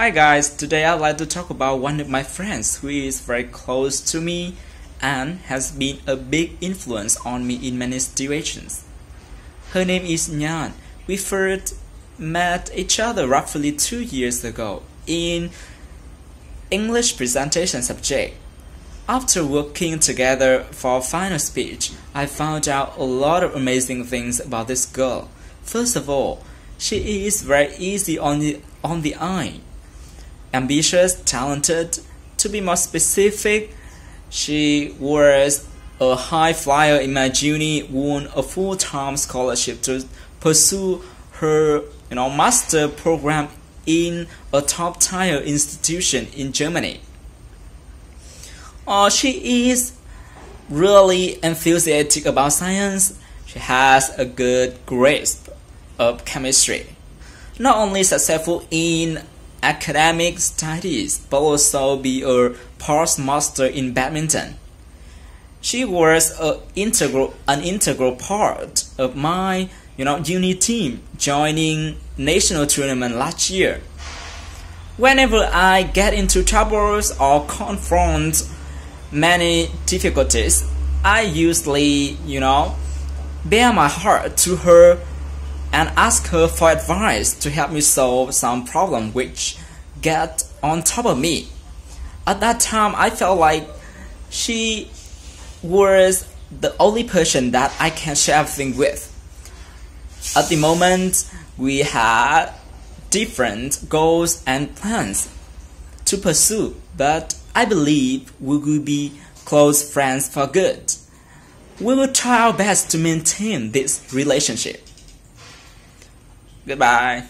Hi guys, today I'd like to talk about one of my friends who is very close to me and has been a big influence on me in many situations. Her name is Nhan. We first met each other roughly 2 years ago in English presentation subject. After working together for final speech, I found out a lot of amazing things about this girl. First of all, she is very easy on the eye. Ambitious, talented. To be more specific, she was a high flyer in my uni, won a full-time scholarship to pursue her master program in a top-tier institution in Germany. She is really enthusiastic about science. She has a good grasp of chemistry. Not only successful in academic studies, but also be a past master in badminton. She was an integral part of my uni team, joining national tournament last year. Whenever I get into troubles or confront many difficulties, I usually bare my heart to her and ask her for advice to help me solve some problem which get on top of me. At that time, I felt like she was the only person that I can share everything with. At the moment, we had different goals and plans to pursue, but I believe we will be close friends for good. We will try our best to maintain this relationship. Goodbye.